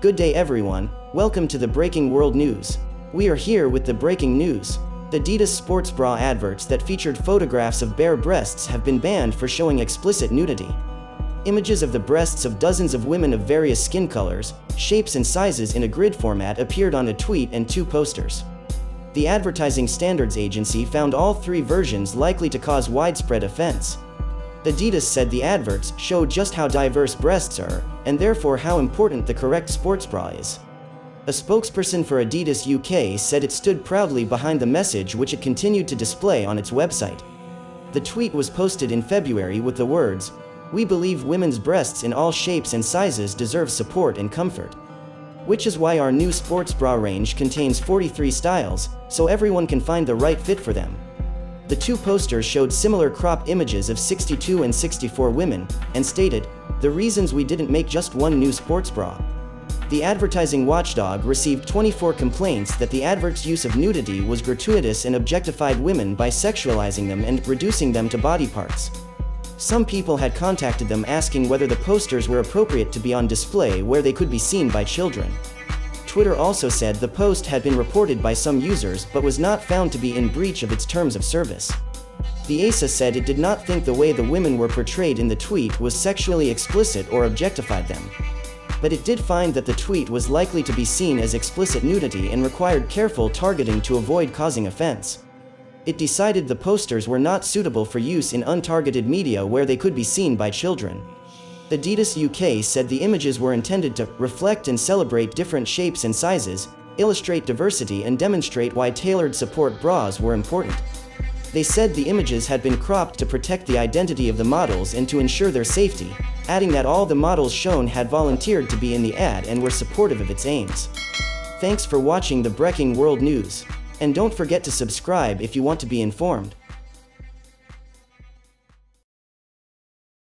Good day everyone, welcome to the Breaking World News. We are here with the breaking news. Adidas sports bra adverts that featured photographs of bare breasts have been banned for showing explicit nudity. Images of the breasts of dozens of women of various skin colors, shapes and sizes in a grid format appeared on a tweet and two posters. The Advertising Standards Agency found all three versions likely to cause widespread offense. Adidas said the adverts show just how diverse breasts are, and therefore how important the correct sports bra is. A spokesperson for Adidas UK said it stood proudly behind the message, which it continued to display on its website. The tweet was posted in February with the words, "We believe women's breasts in all shapes and sizes deserve support and comfort. Which is why our new sports bra range contains 43 styles, so everyone can find the right fit for them." The two posters showed similar cropped images of 62 and 64 women, and stated, "The reasons we didn't make just one new sports bra." The advertising watchdog received 24 complaints that the advert's use of nudity was gratuitous and objectified women by sexualizing them and reducing them to body parts. Some people had contacted them asking whether the posters were appropriate to be on display where they could be seen by children. Twitter also said the post had been reported by some users but was not found to be in breach of its terms of service. The ASA said it did not think the way the women were portrayed in the tweet was sexually explicit or objectified them. But it did find that the tweet was likely to be seen as explicit nudity and required careful targeting to avoid causing offense. It decided the posters were not suitable for use in untargeted media where they could be seen by children. Adidas UK said the images were intended to reflect and celebrate different shapes and sizes, illustrate diversity and demonstrate why tailored support bras were important. They said the images had been cropped to protect the identity of the models and to ensure their safety, adding that all the models shown had volunteered to be in the ad and were supportive of its aims. Thanks for watching the Breaking World News, and don't forget to subscribe if you want to be informed.